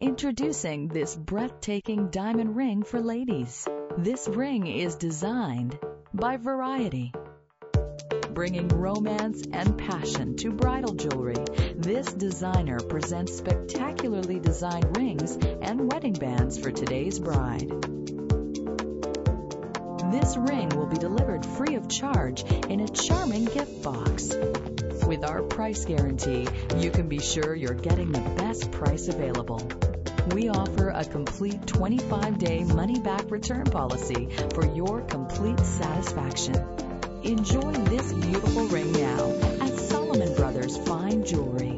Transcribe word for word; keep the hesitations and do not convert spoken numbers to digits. Introducing this breathtaking diamond ring for ladies. This ring is designed by Variety, bringing romance and passion to bridal jewelry. This designer presents spectacularly designed rings and wedding bands for today's bride. This ring will be delivered free of charge in a charming gift box. With our price guarantee, you can be sure you're getting the best price available. We offer a complete twenty-five day money-back return policy for your complete satisfaction. Enjoy this beautiful ring now at Solomon Brothers Fine Jewelry.